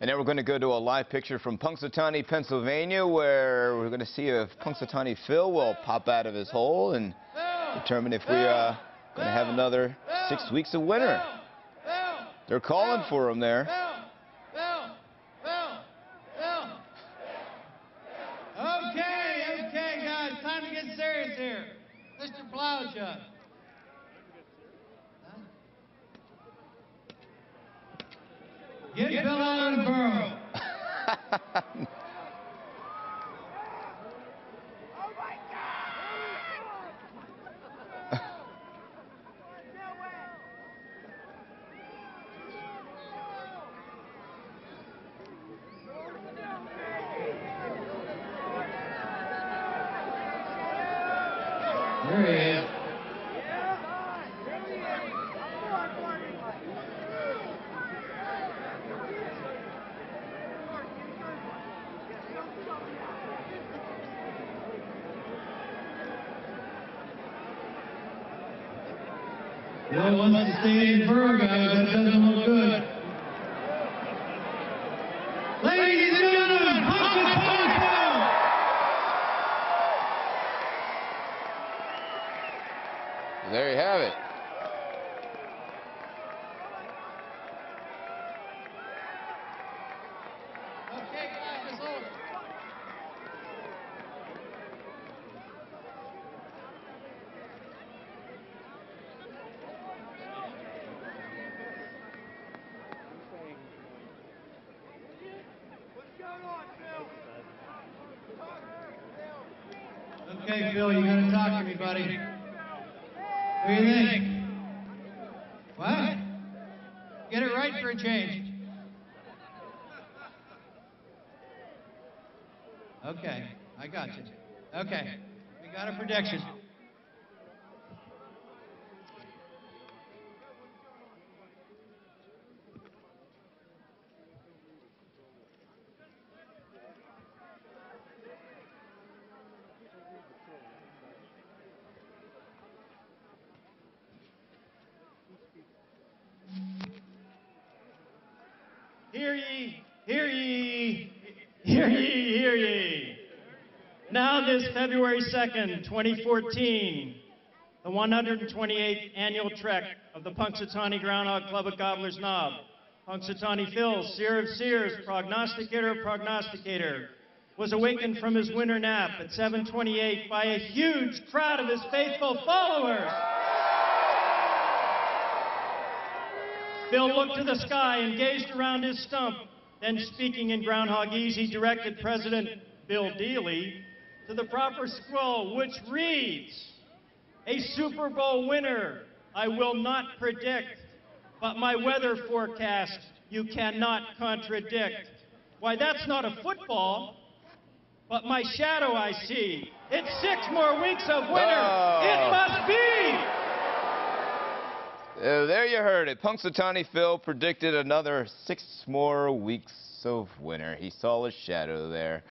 And now we're going to go to a live picture from Punxsutawney, Pennsylvania, where we're going to see if Punxsutawney Phil will pop out of his hole and determine if we're going to have another 6 weeks of winter. They're calling for him there. Okay, guys, time to get serious here. Mr. Plowjug. Get Bill out of the burrow. Oh my God! There he is. No one wants to see these bird guys. That doesn't look good. Ladies and gentlemen, Punxsutawney Phil! There you have it. Okay, guys, it's over. Okay, Phil, you gotta talk to me, buddy. What do you think? What? Get it right for a change. Okay, I got you. Okay, we got a prediction. Hear ye, hear ye, hear ye, hear ye. Now this February 2nd, 2014, the 128th annual trek of the Punxsutawney Groundhog Club at Gobbler's Knob. Punxsutawney Phil, seer of seers, prognosticator of prognosticator, was awakened from his winter nap at 7:28 by a huge crowd of his faithful followers. Phil looked to the sky and gazed around his stump, then speaking in Groundhogese, he directed President Bill Dealey to the proper scroll, which reads, "A Super Bowl winner, I will not predict, but my weather forecast you cannot contradict. Why, that's not a football, but my shadow I see. It's 6 more weeks of winter. It must be." There you heard it. Punxsutawney Phil predicted another 6 more weeks of winter. He saw his shadow there.